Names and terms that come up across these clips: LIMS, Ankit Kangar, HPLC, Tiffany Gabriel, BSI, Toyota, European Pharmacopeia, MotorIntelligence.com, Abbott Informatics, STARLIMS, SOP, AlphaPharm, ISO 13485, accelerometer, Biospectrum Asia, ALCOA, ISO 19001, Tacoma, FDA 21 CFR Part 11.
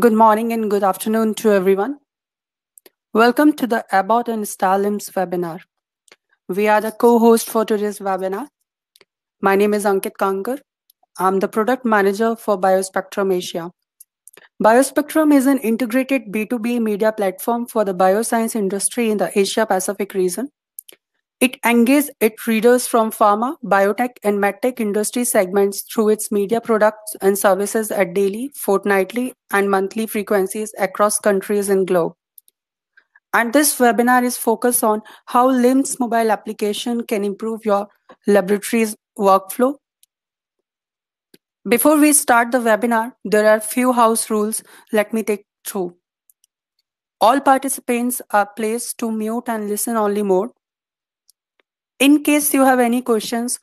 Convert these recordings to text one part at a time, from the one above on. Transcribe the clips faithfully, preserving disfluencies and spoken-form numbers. Good morning and good afternoon to everyone. Welcome to the Abbott and STARLIMS webinar. We are the co-host for today's webinar. My name is Ankit Kangar. I'm the product manager for Biospectrum Asia. Biospectrum is an integrated B two B media platform for the bioscience industry in the Asia Pacific region. It engages its readers from pharma, biotech, and medtech industry segments through its media products and services at daily, fortnightly, and monthly frequencies across countries and globe. And this webinar is focused on how LIMS mobile application can improve your laboratory's workflow. Before we start the webinar, there are few house rules let me take through. All participants are placed to mute and listen only mode. In case you have any questions,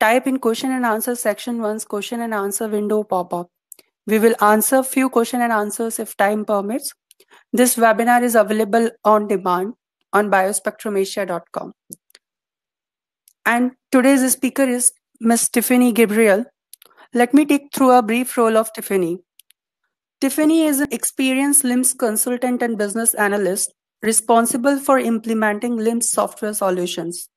type in question and answer section once question and answer window pop up. We will answer few question and answers if time permits. This webinar is available on demand on biospectrum asia dot com. And today's speaker is Miss Tiffany Gabriel. Let me take through a brief role of Tiffany. Tiffany is an experienced LIMS consultant and business analyst, responsible for implementing LIMS software solutions.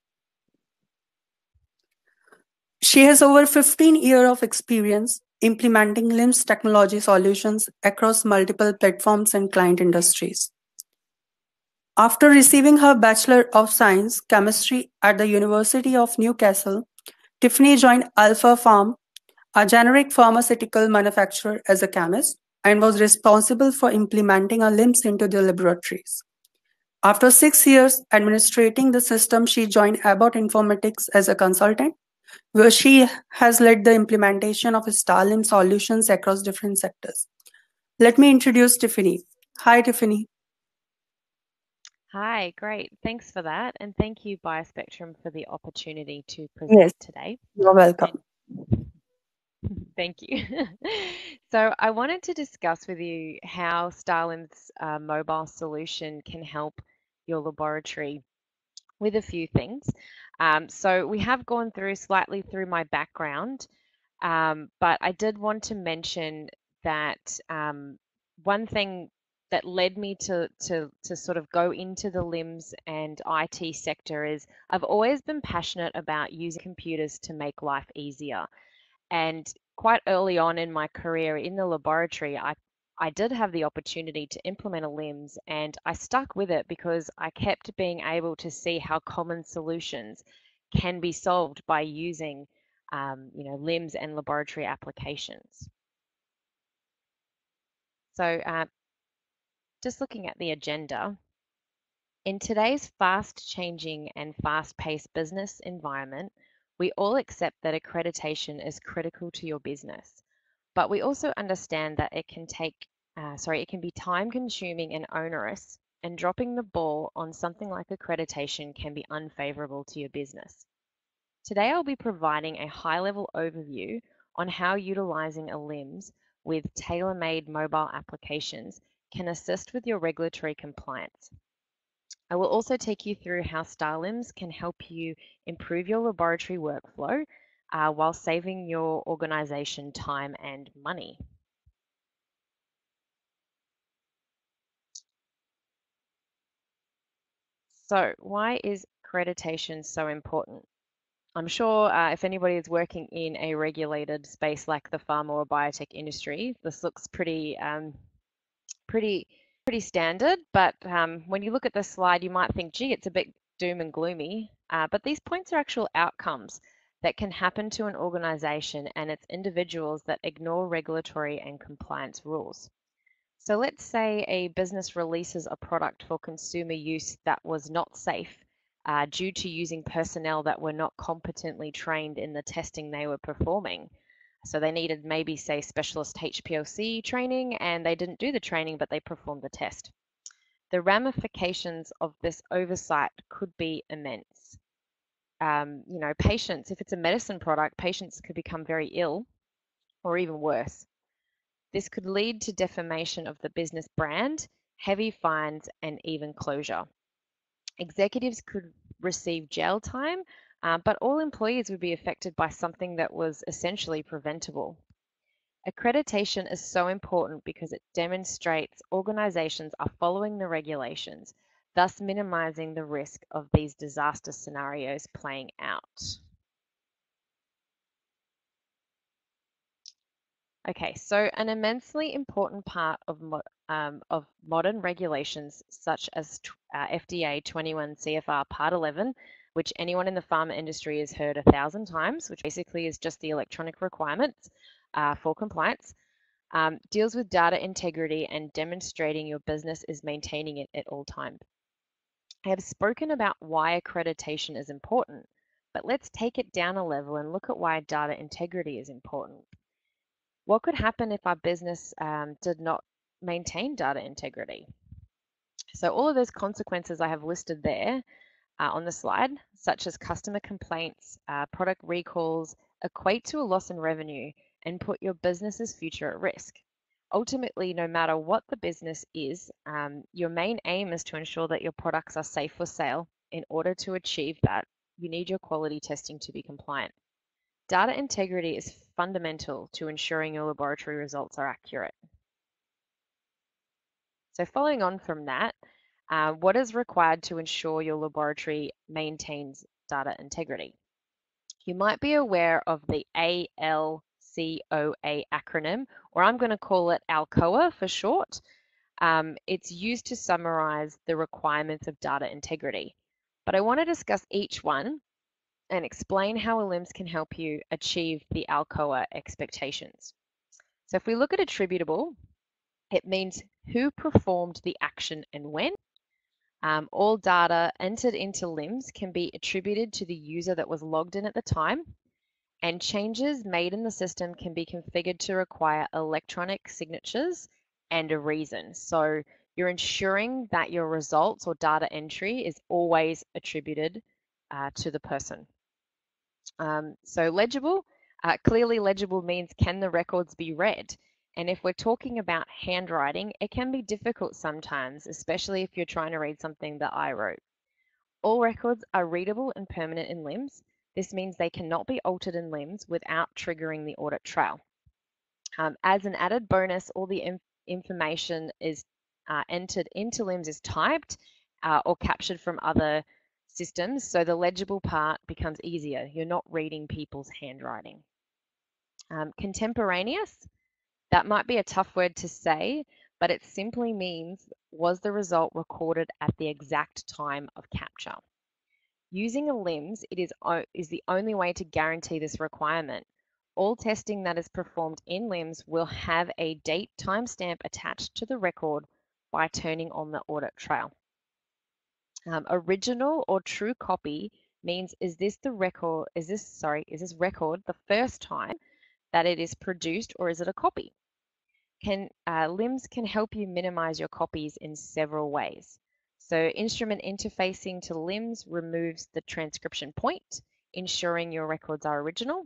She has over fifteen years of experience implementing LIMS technology solutions across multiple platforms and client industries. After receiving her Bachelor of Science Chemistry at the University of Newcastle, Tiffany joined AlphaPharm, a generic pharmaceutical manufacturer, as a chemist and was responsible for implementing a LIMS into their laboratories. After six years administrating the system, she joined Abbott Informatics as a consultant, where she has led the implementation of STARLIMS solutions across different sectors. Let me introduce Tiffany. Hi, Tiffany. Hi, great. Thanks for that. And thank you, Biospectrum, for the opportunity to present yes, today. You're welcome. Thank you. So I wanted to discuss with you how STARLIMS uh, mobile solution can help your laboratory with a few things. Um, so we have gone through slightly through my background, um, but I did want to mention that um, one thing that led me to, to, to sort of go into the LIMS and I T sector is I've always been passionate about using computers to make life easier. And quite early on in my career in the laboratory, I, I did have the opportunity to implement a LIMS, and I stuck with it because I kept being able to see how common solutions can be solved by using um, you know, LIMS and laboratory applications. So uh, just looking at the agenda, in today's fast-changing and fast-paced business environment, we all accept that accreditation is critical to your business, but we also understand that it can take, uh, sorry, it can be time-consuming and onerous, and dropping the ball on something like accreditation can be unfavorable to your business. Today, I'll be providing a high-level overview on how utilizing a LIMS with tailor-made mobile applications can assist with your regulatory compliance. I will also take you through how STARLIMS can help you improve your laboratory workflow uh, while saving your organization time and money. So why is accreditation so important? I'm sure uh, if anybody is working in a regulated space like the pharma or biotech industry, this looks pretty, um, pretty, pretty standard, but um, when you look at this slide, you might think, gee, it's a bit doom and gloomy, uh, but these points are actual outcomes that can happen to an organization and its individuals that ignore regulatory and compliance rules. So let's say a business releases a product for consumer use that was not safe uh, due to using personnel that were not competently trained in the testing they were performing. So they needed maybe, say, specialist H P L C training, and they didn't do the training, but they performed the test. The ramifications of this oversight could be immense. Um, you know, patients, if it's a medicine product, patients could become very ill or even worse. This could lead to defamation of the business brand, heavy fines, and even closure. Executives could receive jail time, Um, but all employees would be affected by something that was essentially preventable. Accreditation is so important because it demonstrates organizations are following the regulations, thus minimizing the risk of these disaster scenarios playing out. Okay, so an immensely important part of, um, of modern regulations such as uh, F D A twenty-one C F R Part eleven, which anyone in the pharma industry has heard a thousand times, which basically is just the electronic requirements uh, for compliance, um, deals with data integrity and demonstrating your business is maintaining it at all times. I have spoken about why accreditation is important, but let's take it down a level and look at why data integrity is important. What could happen if our business um, did not maintain data integrity? So all of those consequences I have listed there uh, on the slide, such as customer complaints, uh, product recalls, equate to a loss in revenue and put your business's future at risk. Ultimately, no matter what the business is, um, your main aim is to ensure that your products are safe for sale. In order to achieve that, you need your quality testing to be compliant. Data integrity is fundamental to ensuring your laboratory results are accurate. So following on from that, uh, what is required to ensure your laboratory maintains data integrity? You might be aware of the ALCOA acronym, or I'm going to call it ALCOA for short. Um, it's used to summarize the requirements of data integrity, but I want to discuss each one and explain how a LIMS can help you achieve the ALCOA expectations. So if we look at attributable, it means who performed the action and when. Um, all data entered into LIMS can be attributed to the user that was logged in at the time, and changes made in the system can be configured to require electronic signatures and a reason. So you're ensuring that your results or data entry is always attributed uh, to the person. Um, so legible, uh, clearly legible means can the records be read? And if we're talking about handwriting, it can be difficult sometimes, especially if you're trying to read something that I wrote. All records are readable and permanent in LIMS. This means they cannot be altered in LIMS without triggering the audit trail. Um, as an added bonus, all the inf information is uh, entered into LIMS is typed uh, or captured from other systems, so the legible part becomes easier. You're not reading people's handwriting. Um, contemporaneous, that might be a tough word to say, but it simply means was the result recorded at the exact time of capture. Using a LIMS it is, is the only way to guarantee this requirement. All testing that is performed in LIMS will have a date timestamp attached to the record by turning on the audit trail. Um, original or true copy means is this the record, is this, sorry, is this record the first time that it is produced or is it a copy? Can, uh, LIMS can help you minimize your copies in several ways. So instrument interfacing to LIMS removes the transcription point, ensuring your records are original.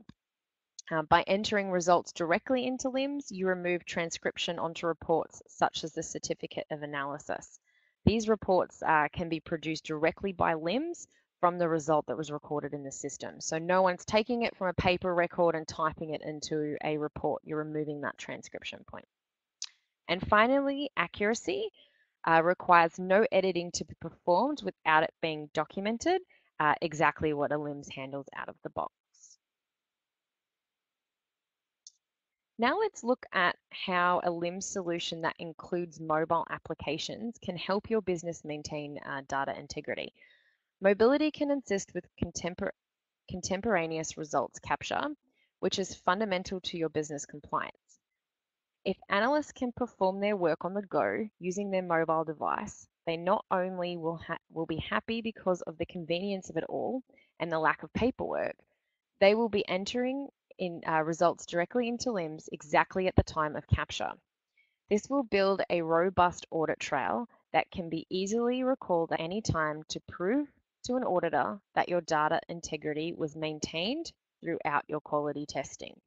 Uh, by entering results directly into LIMS, you remove transcription onto reports such as the certificate of analysis. These reports uh, can be produced directly by LIMS from the result that was recorded in the system. So no one's taking it from a paper record and typing it into a report. You're removing that transcription point. And finally, accuracy uh, requires no editing to be performed without it being documented, uh, exactly what a LIMS handles out of the box. Now let's look at how a LIMS solution that includes mobile applications can help your business maintain uh, data integrity. Mobility can assist with contempor contemporaneous results capture, which is fundamental to your business compliance. If analysts can perform their work on the go using their mobile device, they not only will, ha will be happy because of the convenience of it all and the lack of paperwork, they will be entering in uh, results directly into LIMS exactly at the time of capture. This will build a robust audit trail that can be easily recalled at any time to prove to an auditor that your data integrity was maintained throughout your quality testing.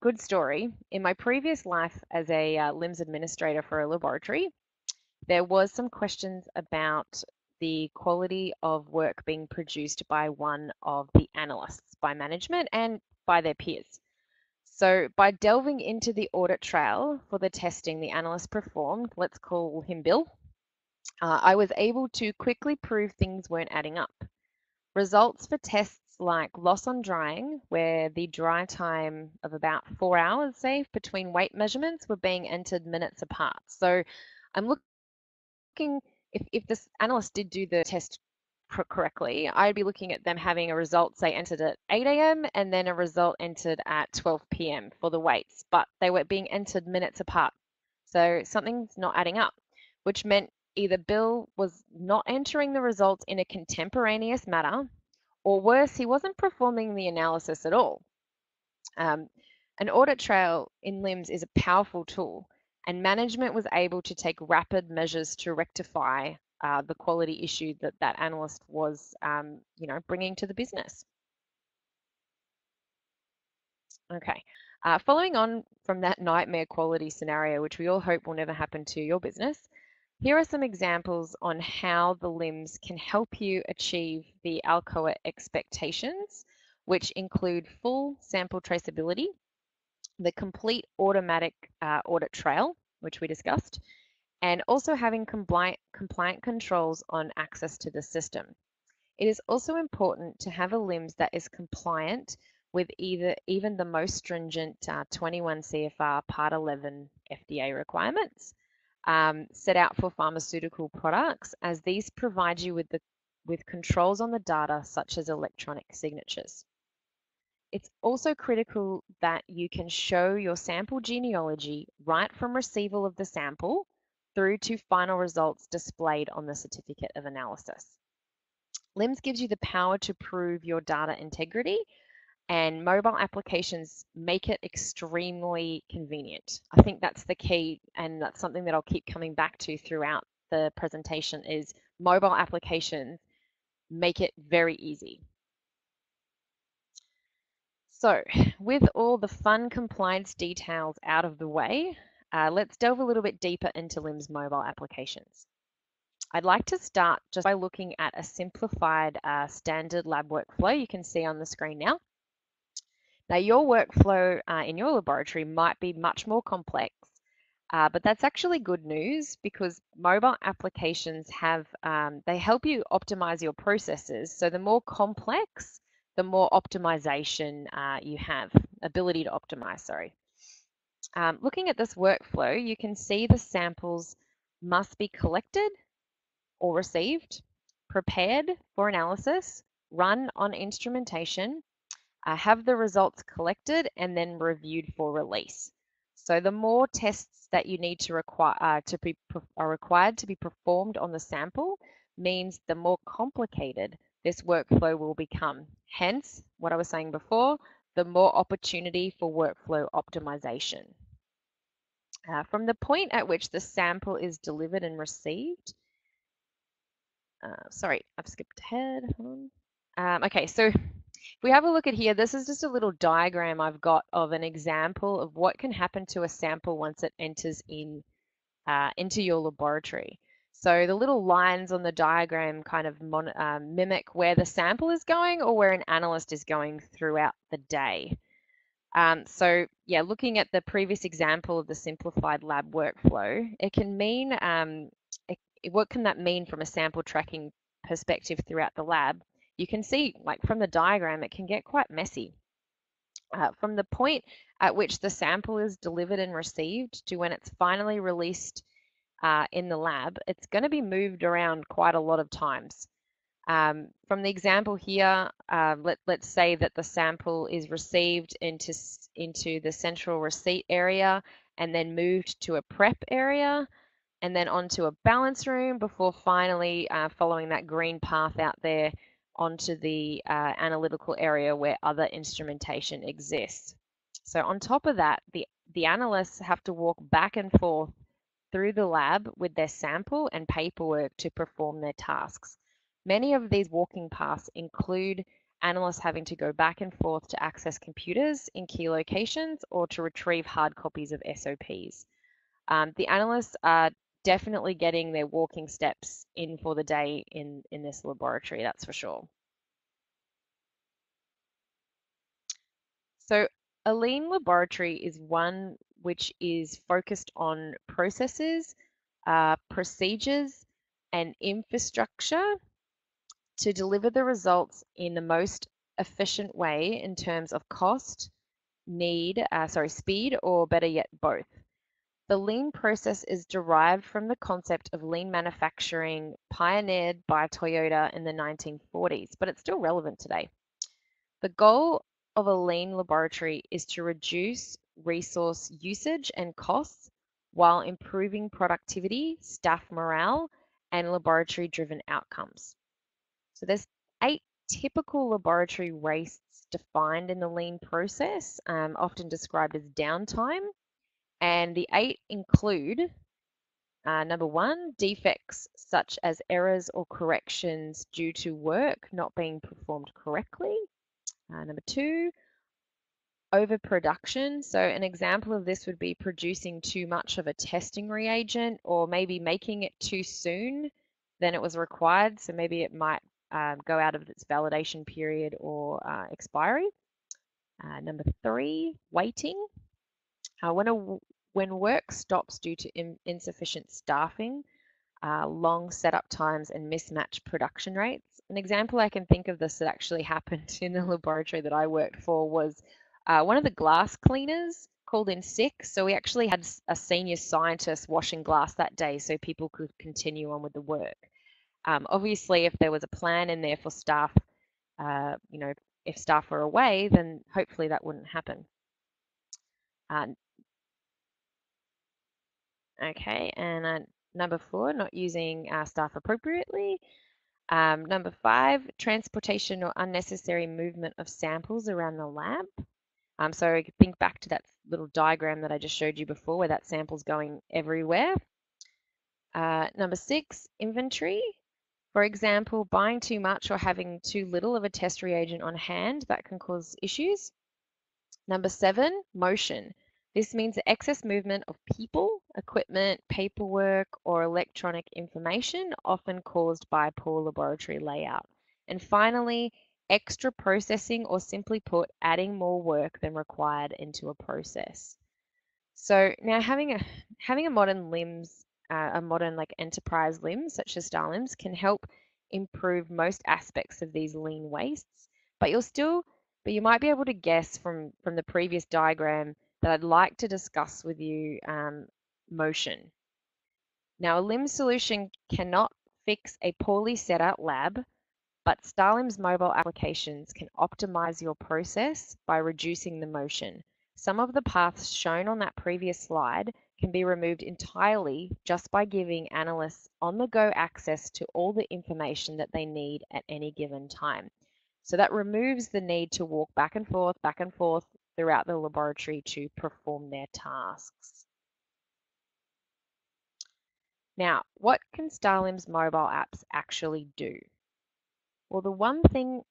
Good story. In my previous life as a uh, LIMS administrator for a laboratory, there was some questions about the quality of work being produced by one of the analysts, by management and by their peers. So by delving into the audit trail for the testing the analyst performed, let's call him Bill, uh, I was able to quickly prove things weren't adding up. Results for tests like loss on drying, where the dry time of about four hours, say, between weight measurements were being entered minutes apart. So I'm looking, if, if this analyst did do the test correctly, I'd be looking at them having a result, say, entered at eight A M and then a result entered at twelve P M for the weights, but they were being entered minutes apart. So something's not adding up, which meant either Bill was not entering the results in a contemporaneous manner, or worse, he wasn't performing the analysis at all. Um, an audit trail in LIMS is a powerful tool, and management was able to take rapid measures to rectify Uh, the quality issue that that analyst was, um, you know, bringing to the business. Okay, uh, following on from that nightmare quality scenario, which we all hope will never happen to your business, here are some examples on how the LIMS can help you achieve the ALCOA expectations, which include full sample traceability, the complete automatic uh, audit trail, which we discussed, and also having compliant, compliant controls on access to the system. It is also important to have a LIMS that is compliant with either even the most stringent uh, twenty-one C F R Part eleven F D A requirements um, set out for pharmaceutical products, as these provide you with, the, with controls on the data such as electronic signatures. It's also critical that you can show your sample genealogy right from receival of the sample through to final results displayed on the certificate of analysis. LIMS gives you the power to prove your data integrity, and mobile applications make it extremely convenient. I think that's the key, and that's something that I'll keep coming back to throughout the presentation, is mobile applications make it very easy. So with all the fun compliance details out of the way, Uh, let's delve a little bit deeper into LIMS mobile applications. I'd like to start just by looking at a simplified uh, standard lab workflow you can see on the screen now. Now, your workflow uh, in your laboratory might be much more complex, uh, but that's actually good news, because mobile applications have, um, they help you optimize your processes. So the more complex, the more optimization uh, you have, ability to optimize, sorry. Um, looking at this workflow, you can see the samples must be collected or received, prepared for analysis, run on instrumentation, uh, have the results collected and then reviewed for release. So the more tests that you need to require uh, to be are required to be performed on the sample means the more complicated this workflow will become. Hence, what I was saying before, the more opportunity for workflow optimization. Uh, from the point at which the sample is delivered and received, uh, sorry, I've skipped ahead. Hold on. Um, okay, so if we have a look at here, this is just a little diagram I've got of an example of what can happen to a sample once it enters in uh, into your laboratory. So the little lines on the diagram kind of mon uh, mimic where the sample is going or where an analyst is going throughout the day. Um, so yeah, looking at the previous example of the simplified lab workflow, it can mean, um, it, what can that mean from a sample tracking perspective throughout the lab? You can see, like from the diagram, it can get quite messy. Uh, from the point at which the sample is delivered and received to when it's finally released Uh, in the lab, it's going to be moved around quite a lot of times. Um, from the example here, uh, let, let's say that the sample is received into, into the central receipt area and then moved to a prep area and then onto a balance room before finally uh, following that green path out there onto the uh, analytical area where other instrumentation exists. So on top of that, the, the analysts have to walk back and forth through the lab with their sample and paperwork to perform their tasks. Many of these walking paths include analysts having to go back and forth to access computers in key locations or to retrieve hard copies of S O Ps. Um, the analysts are definitely getting their walking steps in for the day in, in this laboratory, that's for sure. So A lean laboratory is one which is focused on processes, uh, procedures, and infrastructure to deliver the results in the most efficient way in terms of cost, need, uh, sorry, speed, or better yet, both. The lean process is derived from the concept of lean manufacturing pioneered by Toyota in the nineteen forties, but it's still relevant today. The goal of a lean laboratory is to reduce resource usage and costs while improving productivity, staff morale, and laboratory-driven outcomes. So there's eight typical laboratory wastes defined in the lean process, um, often described as downtime. And the eight include, uh, number one, defects such as errors or corrections due to work not being performed correctly. Uh, number two, overproduction. So an example of this would be producing too much of a testing reagent, or maybe making it too soon than it was required. So maybe it might um, go out of its validation period or uh, expiry. Uh, number three, waiting. Uh, when, a, when work stops due to in, insufficient staffing, uh, long setup times, and mismatched production rates. An example I can think of this that actually happened in the laboratory that I worked for was uh, one of the glass cleaners called in sick. So we actually had a senior scientist washing glass that day so people could continue on with the work. Um, obviously, if there was a plan in there for staff, uh, you know, if staff were away, then hopefully that wouldn't happen. Uh, Okay, and uh, number four, not using our staff appropriately. Um, number five, transportation or unnecessary movement of samples around the lab. Um, so I think back to that little diagram that I just showed you before where that sample's going everywhere. Uh, number six, inventory. For example, buying too much or having too little of a test reagent on hand, that can cause issues. Number seven, motion. This means the excess movement of people, equipment, paperwork, or electronic information, often caused by poor laboratory layout. And finally, extra processing, or simply put, adding more work than required into a process. So now having a having a modern LIMS, uh, a modern like enterprise LIMS, such as STARLIMS, can help improve most aspects of these lean wastes. But you'll still, but you might be able to guess from from the previous diagram that I'd like to discuss with you, um, motion. Now, a LIMS solution cannot fix a poorly set out lab, but STARLIMS mobile applications can optimize your process by reducing the motion. Some of the paths shown on that previous slide can be removed entirely just by giving analysts on-the-go access to all the information that they need at any given time. So that removes the need to walk back and forth, back and forth, throughout the laboratory to perform their tasks. Now, what can STARLIMS mobile apps actually do? Well, the one thing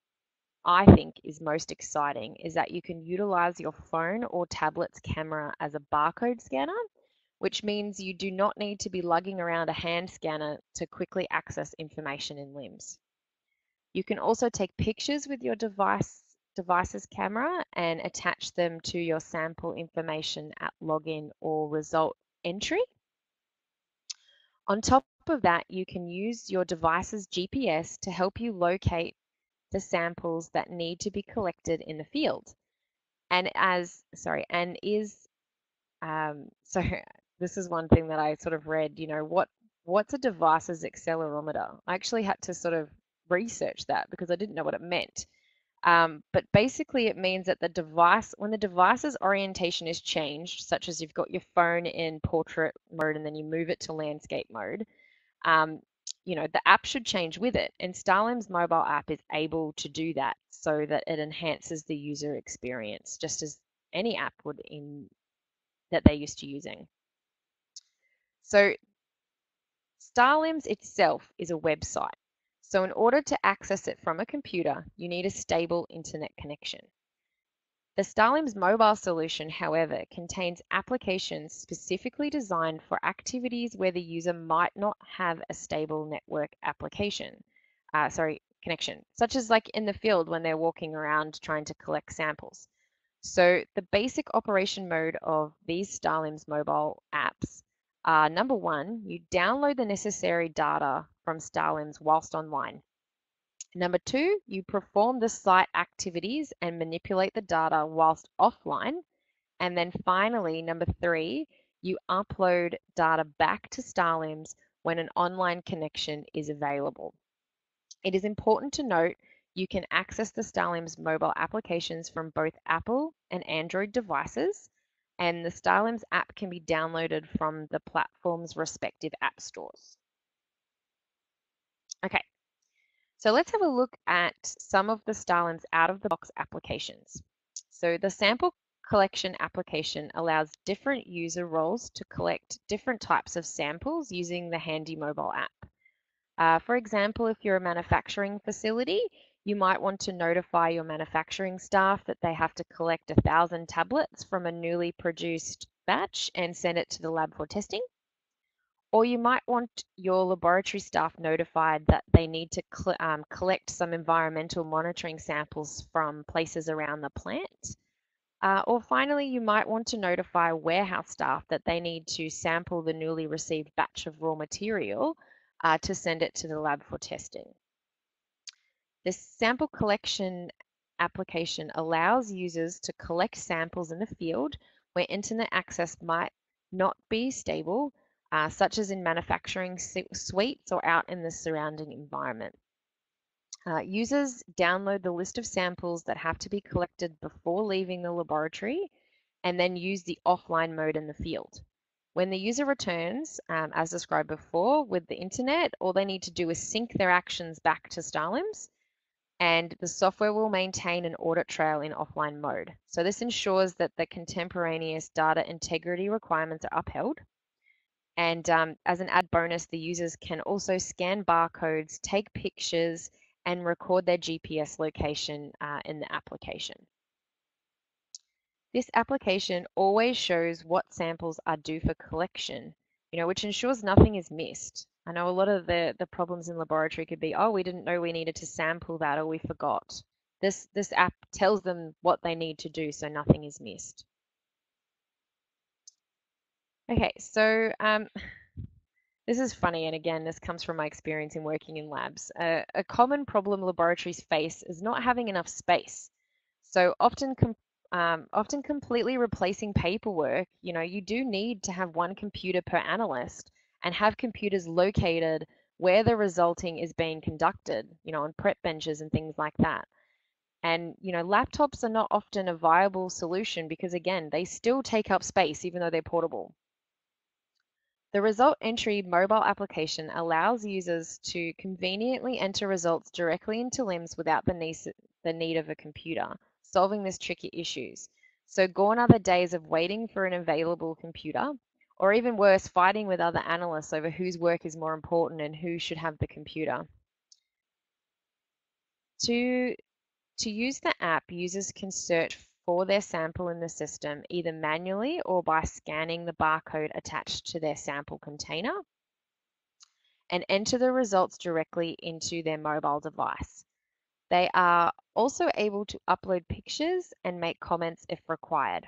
I think is most exciting is that you can utilize your phone or tablet's camera as a barcode scanner, which means you do not need to be lugging around a hand scanner to quickly access information in LIMS. You can also take pictures with your device device's camera and attach them to your sample information at login or result entry. On top of that, you can use your device's G P S to help you locate the samples that need to be collected in the field. And as, sorry, and is, um, so this is one thing that I sort of read, you know, what what's a device's accelerometer? I actually had to sort of research that because I didn't know what it meant. Um, but basically it means that the device, when the device's orientation is changed, such as you've got your phone in portrait mode and then you move it to landscape mode, um, you know, the app should change with it. And STARLIMS mobile app is able to do that so that it enhances the user experience, just as any app would in that they're used to using. So STARLIMS itself is a website. So in order to access it from a computer, you need a stable internet connection. The STARLIMS mobile solution, however, contains applications specifically designed for activities where the user might not have a stable network application, uh, sorry, connection, such as like in the field when they're walking around trying to collect samples. So the basic operation mode of these STARLIMS mobile apps are, number one, you download the necessary data from STARLIMS whilst online. Number two, you perform the site activities and manipulate the data whilst offline. And then finally, number three, you upload data back to STARLIMS when an online connection is available. It is important to note you can access the STARLIMS mobile applications from both Apple and Android devices, and the STARLIMS app can be downloaded from the platform's respective app stores. Okay, so let's have a look at some of the STARLIMS out-of-the-box applications. So the sample collection application allows different user roles to collect different types of samples using the handy mobile app. Uh, for example, if you're a manufacturing facility, you might want to notify your manufacturing staff that they have to collect a thousand tablets from a newly produced batch and send it to the lab for testing. Or you might want your laboratory staff notified that they need to um, collect some environmental monitoring samples from places around the plant. Uh, or finally, you might want to notify warehouse staff that they need to sample the newly received batch of raw material uh, to send it to the lab for testing. The sample collection application allows users to collect samples in the field where internet access might not be stable, uh, such as in manufacturing suites or out in the surrounding environment. Uh, users download the list of samples that have to be collected before leaving the laboratory and then use the offline mode in the field. When the user returns, um, as described before, with the internet, all they need to do is sync their actions back to STARLIMS, and the software will maintain an audit trail in offline mode. So this ensures that the contemporaneous data integrity requirements are upheld. And um, as an added bonus, the users can also scan barcodes, take pictures, and record their G P S location uh, in the application. This application always shows what samples are due for collection, you know, which ensures nothing is missed. I know a lot of the, the problems in laboratory could be, oh, we didn't know we needed to sample that, or we forgot. This, this app tells them what they need to do, so nothing is missed. Okay, so um, this is funny, and again, this comes from my experience in working in labs. Uh, a common problem laboratories face is not having enough space. So often, com um, often completely replacing paperwork, you know, you do need to have one computer per analyst and have computers located where the resulting is being conducted, you know, on prep benches and things like that. And, you know, laptops are not often a viable solution because, again, they still take up space even though they're portable. The result entry mobile application allows users to conveniently enter results directly into LIMS without the need, the need of a computer, solving this tricky issues. So gone are the days of waiting for an available computer, or even worse, fighting with other analysts over whose work is more important and who should have the computer. To, to use the app, users can search for their sample in the system, either manually or by scanning the barcode attached to their sample container, and enter the results directly into their mobile device. They are also able to upload pictures and make comments if required.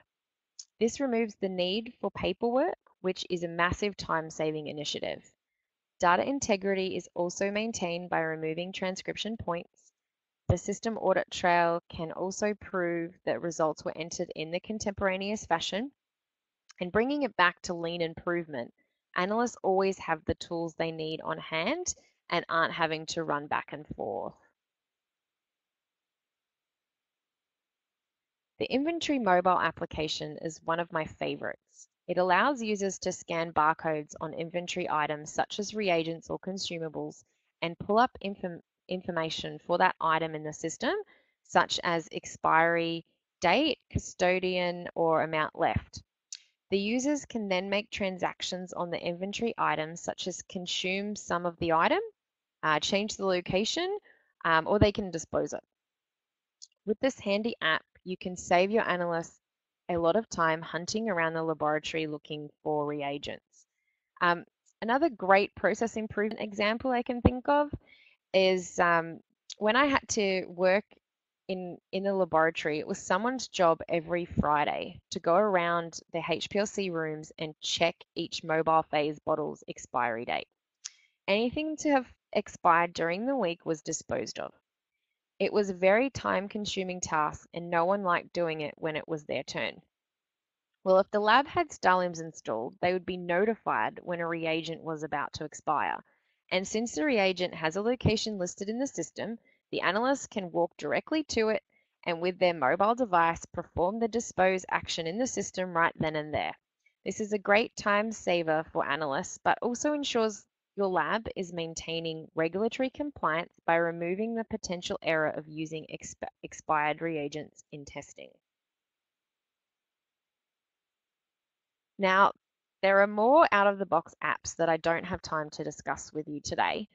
This removes the need for paperwork, which is a massive time-saving initiative. Data integrity is also maintained by removing transcription points. The system audit trail can also prove that results were entered in the contemporaneous fashion, and bringing it back to lean improvement, analysts always have the tools they need on hand and aren't having to run back and forth. The inventory mobile application is one of my favorites. It allows users to scan barcodes on inventory items such as reagents or consumables and pull up information information for that item in the system, such as expiry date, custodian, or amount left. The users can then make transactions on the inventory items, such as consume some of the item, uh, change the location, um, or they can dispose it. With this handy app, you can save your analysts a lot of time hunting around the laboratory looking for reagents. Um, another great process improvement example I can think of is um, when I had to work in, in the laboratory, it was someone's job every Friday to go around the H P L C rooms and check each mobile phase bottle's expiry date. Anything to have expired during the week was disposed of. It was a very time-consuming task, and no one liked doing it when it was their turn. Well, if the lab had STARLIMS installed, they would be notified when a reagent was about to expire. And since the reagent has a location listed in the system, the analysts can walk directly to it and with their mobile device perform the dispose action in the system right then and there. This is a great time saver for analysts, but also ensures your lab is maintaining regulatory compliance by removing the potential error of using exp expired reagents in testing. Now, there are more out-of-the-box apps that I don't have time to discuss with you today,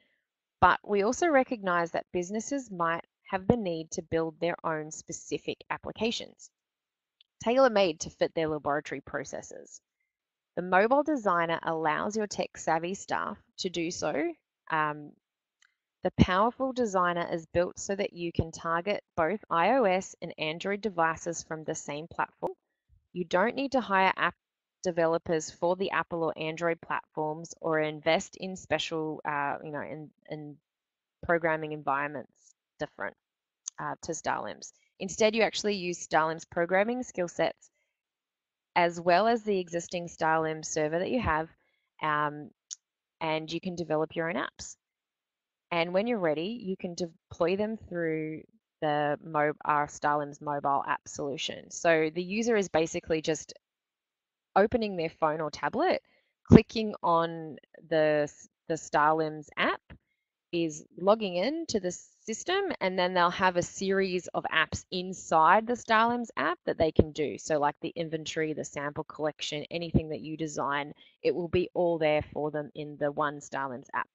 but we also recognize that businesses might have the need to build their own specific applications, tailor-made to fit their laboratory processes. The mobile designer allows your tech-savvy staff to do so. Um, the powerful designer is built so that you can target both iOS and Android devices from the same platform. You don't need to hire app developers for the Apple or Android platforms or invest in special, uh, you know, in, in programming environments different uh, to STARLIMS. Instead, you actually use STARLIMS programming skill sets as well as the existing STARLIMS server that you have, um, and you can develop your own apps. And when you're ready, you can deploy them through the Mo our STARLIMS mobile app solution. So the user is basically just opening their phone or tablet, clicking on the, the STARLIMS app, is logging in to the system, and then they'll have a series of apps inside the STARLIMS app that they can do. So like the inventory, the sample collection, anything that you design, it will be all there for them in the one STARLIMS app.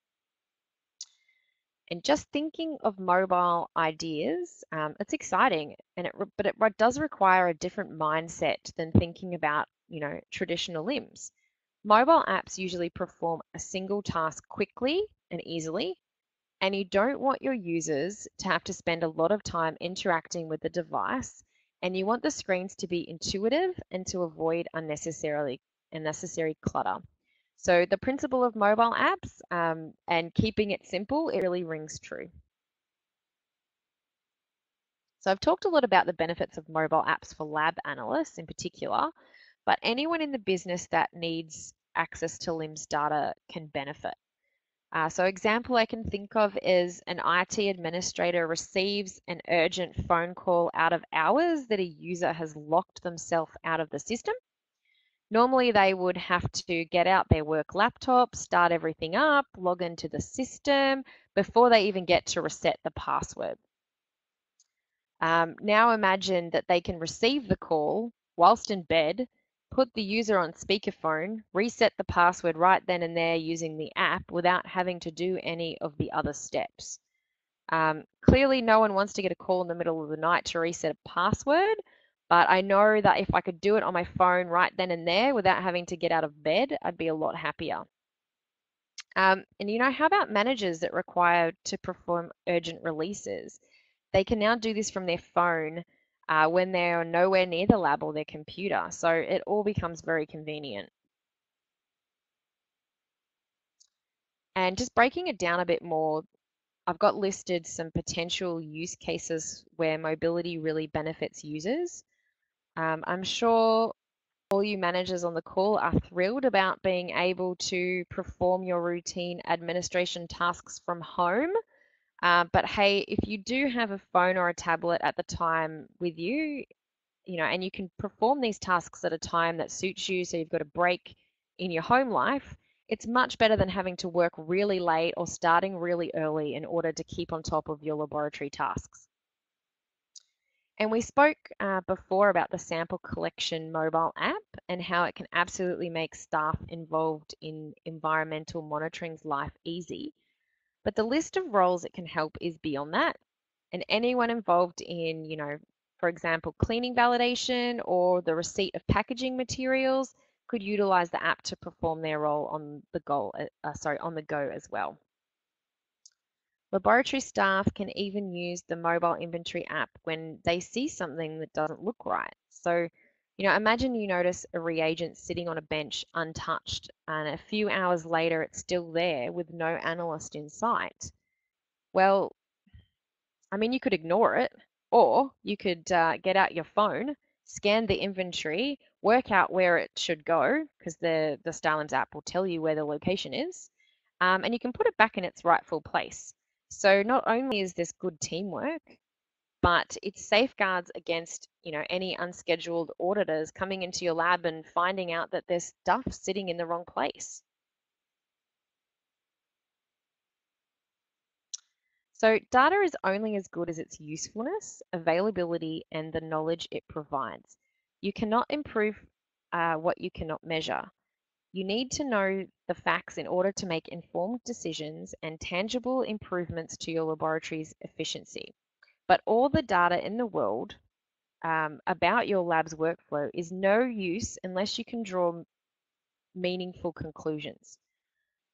And just thinking of mobile ideas, um, it's exciting, and it but it does require a different mindset than thinking about, you know, traditional LIMS. Mobile apps usually perform a single task quickly and easily, and you don't want your users to have to spend a lot of time interacting with the device, and you want the screens to be intuitive and to avoid unnecessarily unnecessary clutter. So the principle of mobile apps um, and keeping it simple, it really rings true. So I've talked a lot about the benefits of mobile apps for lab analysts in particular, but anyone in the business that needs access to LIMS data can benefit. Uh, so example I can think of is an I T administrator receives an urgent phone call out of hours that a user has locked themselves out of the system. Normally they would have to get out their work laptop, start everything up, log into the system before they even get to reset the password. Um, now imagine that they can receive the call whilst in bed, put the user on speakerphone, reset the password right then and there using the app without having to do any of the other steps. Um, clearly no one wants to get a call in the middle of the night to reset a password, but I know that if I could do it on my phone right then and there without having to get out of bed, I'd be a lot happier. Um, and you know, how about managers that require to perform urgent releases? They can now do this from their phone Uh, when they're nowhere near the lab or their computer. So it all becomes very convenient. And just breaking it down a bit more, I've got listed some potential use cases where mobility really benefits users. Um, I'm sure all you managers on the call are thrilled about being able to perform your routine administration tasks from home. Um, but hey, if you do have a phone or a tablet at the time with you, you know, and you can perform these tasks at a time that suits you, so you've got a break in your home life, it's much better than having to work really late or starting really early in order to keep on top of your laboratory tasks. And we spoke uh, before about the sample collection mobile app and how it can absolutely make staff involved in environmental monitoring's life easy. But the list of roles it can help is beyond that. And anyone involved in, you know, for example, cleaning validation or the receipt of packaging materials could utilize the app to perform their role on the, goal, uh, sorry, on the go as well. Laboratory staff can even use the mobile inventory app when they see something that doesn't look right. So, you know, imagine you notice a reagent sitting on a bench untouched, and a few hours later it's still there with no analyst in sight. Well, I mean, you could ignore it, or you could uh, get out your phone, scan the inventory, work out where it should go, because the, the STARLIMS app will tell you where the location is, um, and you can put it back in its rightful place. So not only is this good teamwork, but it safeguards against, you know, any unscheduled auditors coming into your lab and finding out that there's stuff sitting in the wrong place. So data is only as good as its usefulness, availability, and the knowledge it provides. You cannot improve uh, what you cannot measure. You need to know the facts in order to make informed decisions and tangible improvements to your laboratory's efficiency. But all the data in the world um, about your lab's workflow is no use unless you can draw meaningful conclusions.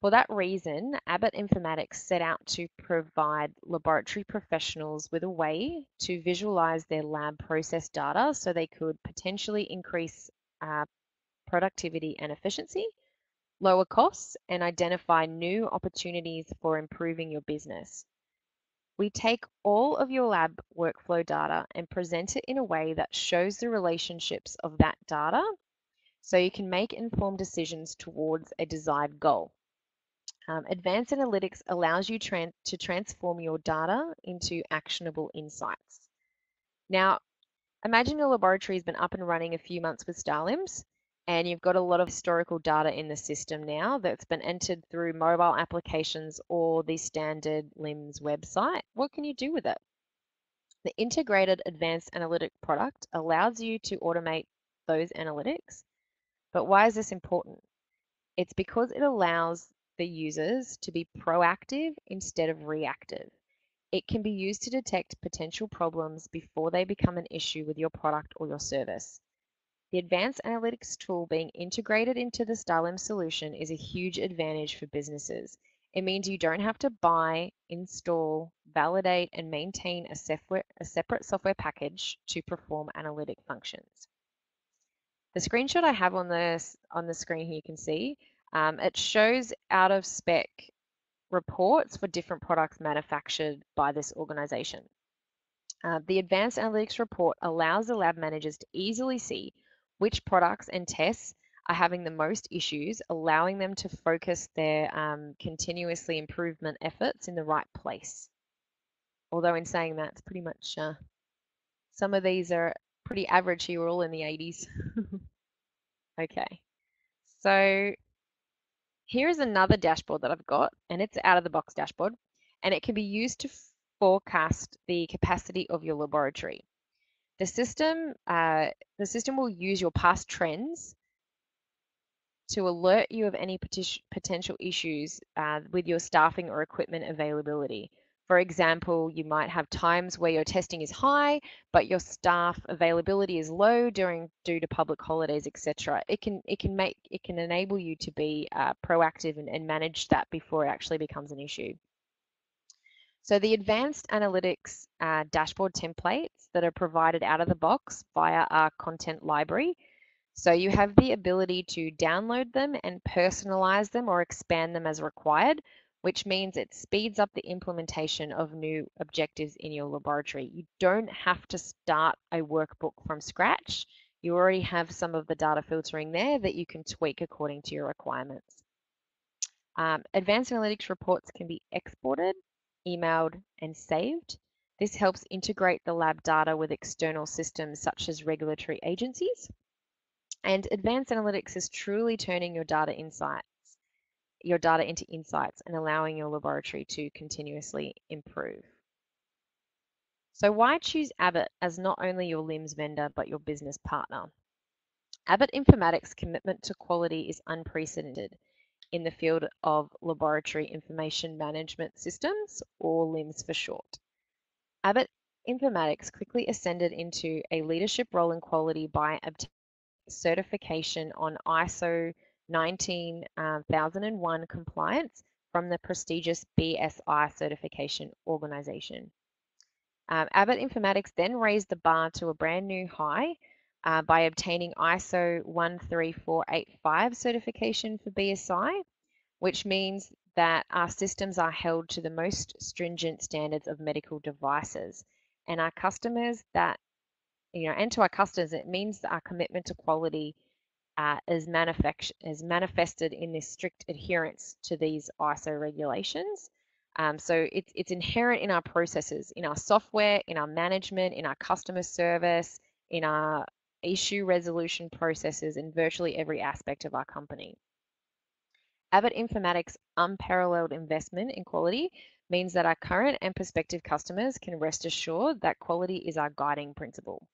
For that reason, Abbott Informatics set out to provide laboratory professionals with a way to visualize their lab process data so they could potentially increase uh, productivity and efficiency, lower costs, and identify new opportunities for improving your business. We take all of your lab workflow data and present it in a way that shows the relationships of that data so you can make informed decisions towards a desired goal. Um, advanced analytics allows you tran- to transform your data into actionable insights. Now, imagine your laboratory has been up and running a few months with STARLIMS, and you've got a lot of historical data in the system now that's been entered through mobile applications or the standard LIMS website. What can you do with it? The integrated advanced analytic product allows you to automate those analytics. But why is this important? It's because it allows the users to be proactive instead of reactive. It can be used to detect potential problems before they become an issue with your product or your service. The advanced analytics tool being integrated into the STARLIMS solution is a huge advantage for businesses. It means you don't have to buy, install, validate, and maintain a separate, a separate software package to perform analytic functions. The screenshot I have on the, on the screen here, you can see, um, it shows out-of-spec reports for different products manufactured by this organization. Uh, the advanced analytics report allows the lab managers to easily see which products and tests are having the most issues, allowing them to focus their um, continuously improvement efforts in the right place. Although in saying that, it's pretty much, uh, some of these are pretty average here, all in the eighties. Okay, so here's another dashboard that I've got, and it's out of the box dashboard, and it can be used to forecast the capacity of your laboratory. The system, uh, the system will use your past trends to alert you of any potential issues uh, with your staffing or equipment availability. For example, you might have times where your testing is high, but your staff availability is low during due to public holidays, et cetera. It can it can make it can enable you to be uh, proactive and, and manage that before it actually becomes an issue. So the advanced analytics uh, dashboard templates that are provided out of the box via our content library. So you have the ability to download them and personalize them or expand them as required, which means it speeds up the implementation of new objectives in your laboratory. You don't have to start a workbook from scratch. You already have some of the data filtering there that you can tweak according to your requirements. Um, advanced analytics reports can be exported, emailed, and saved. This helps integrate the lab data with external systems such as regulatory agencies. And advanced analytics is truly turning your data insights, your data into insights and allowing your laboratory to continuously improve. So why choose Abbott as not only your LIMS vendor, but your business partner? Abbott Informatics' commitment to quality is unprecedented in the field of laboratory information management systems, or LIMS for short. Abbott Informatics quickly ascended into a leadership role in quality by obtaining certification on I S O nineteen thousand one compliance from the prestigious B S I certification organization. Um, Abbott Informatics then raised the bar to a brand new high uh, by obtaining I S O one three four eight five certification for B S I, which means that our systems are held to the most stringent standards of medical devices. And our customers that, you know, and to our customers, it means that our commitment to quality uh, is, manifest, is manifested in this strict adherence to these I S O regulations. Um, so it's, it's inherent in our processes, in our software, in our management, in our customer service, in our issue resolution processes, in virtually every aspect of our company. Abbott Informatics' unparalleled investment in quality means that our current and prospective customers can rest assured that quality is our guiding principle.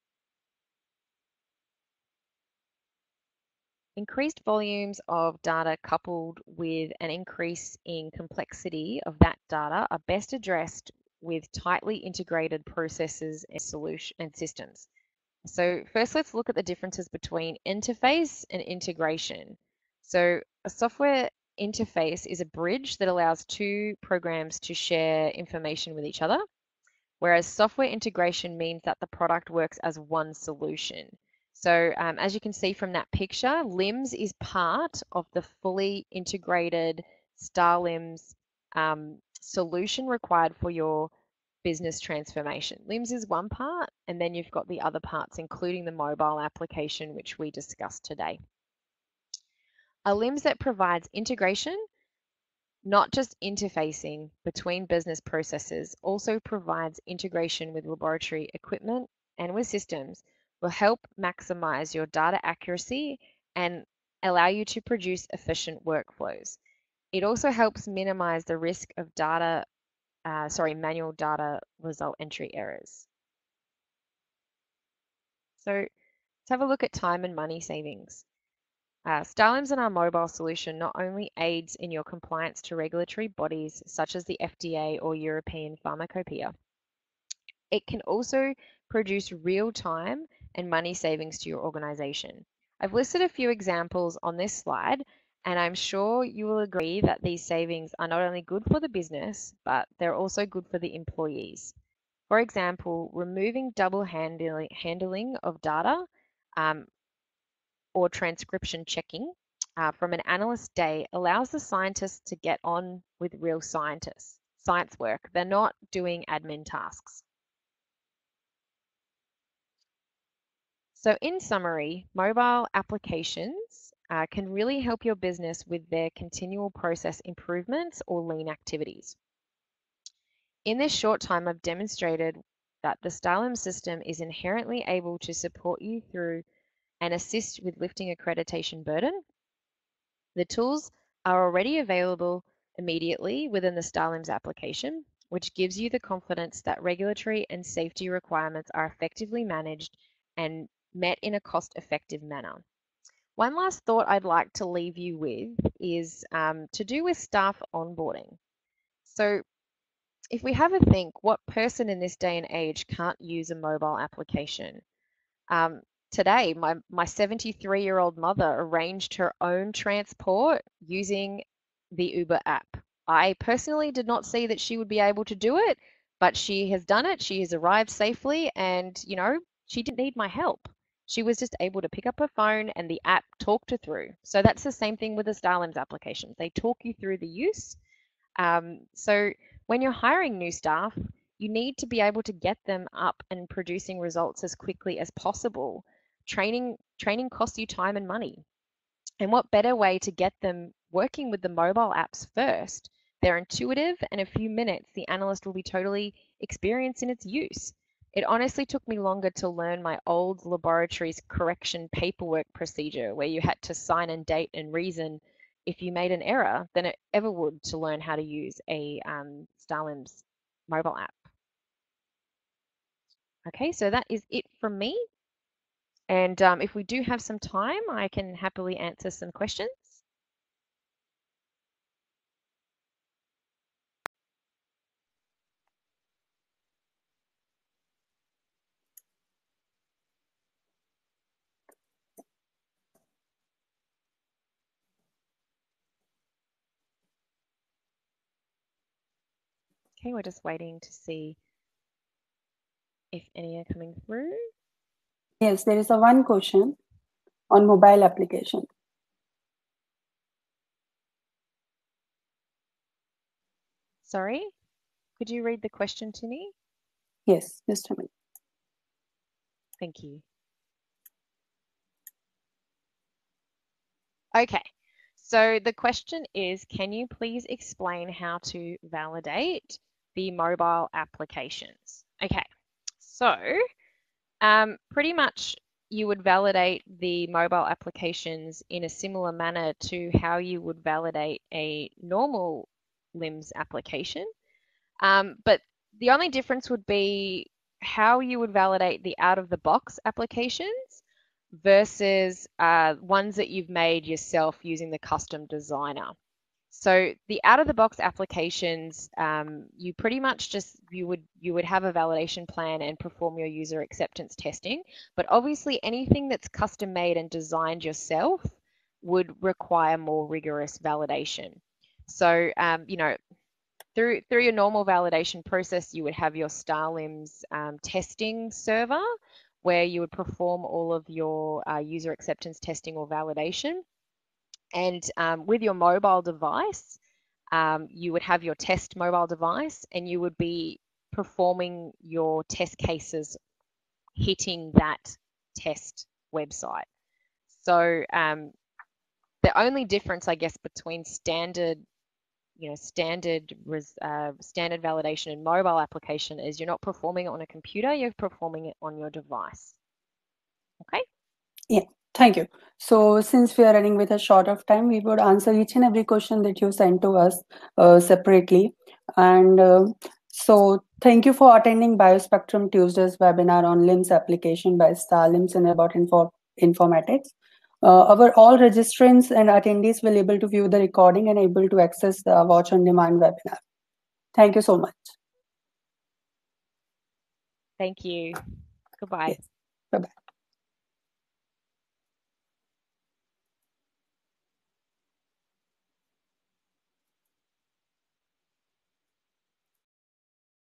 Increased volumes of data coupled with an increase in complexity of that data are best addressed with tightly integrated processes and solution and systems. So first, let's look at the differences between interface and integration. So a software interface is a bridge that allows two programs to share information with each other, whereas software integration means that the product works as one solution. So um, as you can see from that picture, LIMS is part of the fully integrated STARLIMS um, solution required for your business transformation. LIMS is one part, and then you've got the other parts, including the mobile application, which we discussed today. A LIMS that provides integration, not just interfacing between business processes, also provides integration with laboratory equipment and with systems, will help maximize your data accuracy and allow you to produce efficient workflows. It also helps minimize the risk of data, uh, sorry, manual data result entry errors. So let's have a look at time and money savings. Uh, STARLIMS and our mobile solution not only aids in your compliance to regulatory bodies such as the F D A or European Pharmacopeia, it can also produce real-time and money savings to your organization. I've listed a few examples on this slide, and I'm sure you will agree that these savings are not only good for the business, but they're also good for the employees. For example, removing double handling, handling of data um, or transcription checking uh, from an analyst day allows the scientists to get on with real scientists, science work. They're not doing admin tasks. So in summary, mobile applications uh, can really help your business with their continual process improvements or lean activities. In this short time, I've demonstrated that the STARLIMS system is inherently able to support you through and assist with lifting accreditation burden. The tools are already available immediately within the STARLIMS application, which gives you the confidence that regulatory and safety requirements are effectively managed and met in a cost-effective manner. One last thought I'd like to leave you with is um, to do with staff onboarding. So if we have a think, what person in this day and age can't use a mobile application? Um, today, my seventy-three-year-old mother arranged her own transport using the Uber app. I personally did not see that she would be able to do it, but she has done it. She has arrived safely and, you know, she didn't need my help. She was just able to pick up her phone and the app talked her through. So that's the same thing with the STARLIMS application. They talk you through the use. Um, so when you're hiring new staff, you need to be able to get them up and producing results as quickly as possible. Training, training costs you time and money. And what better way to get them working with the mobile apps first? They're intuitive, and in a few minutes, the analyst will be totally experienced in its use. It honestly took me longer to learn my old laboratory's correction paperwork procedure, where you had to sign and date and reason if you made an error, than it ever would to learn how to use a um, STARLIMS mobile app. Okay, so that is it from me. And um, if we do have some time, I can happily answer some questions. Okay, we're just waiting to see if any are coming through. Yes, there is a one question on mobile application. Sorry, could you read the question to me? Yes, just a minute. Thank you. Okay, so the question is, can you please explain how to validate the mobile applications? Okay, so um, pretty much you would validate the mobile applications in a similar manner to how you would validate a normal LIMS application. Um, but the only difference would be how you would validate the out-of-the-box applications versus uh, ones that you've made yourself using the custom designer. So the out-of-the-box applications, um, you pretty much just, you would, you would have a validation plan and perform your user acceptance testing. But obviously anything that's custom made and designed yourself would require more rigorous validation. So, um, you know, through, through your normal validation process, you would have your STARLIMS um, testing server, where you would perform all of your uh, user acceptance testing or validation. And um, with your mobile device, um, you would have your test mobile device and you would be performing your test cases hitting that test website. So um, the only difference, I guess, between standard, you know, standard uh, standard validation and mobile application is you're not performing it on a computer, you're performing it on your device. Okay? Yeah, thank you. So since we are running with a short of time, we would answer each and every question that you sent to us uh, separately. And uh, so thank you for attending Biospectrum Tuesday's webinar on LIMS application by STARLIMS and Abbott Informatics. Uh, our all registrants and attendees will be able to view the recording and able to access the watch on demand webinar. Thank you so much. Thank you. Goodbye. Yes. Bye-bye.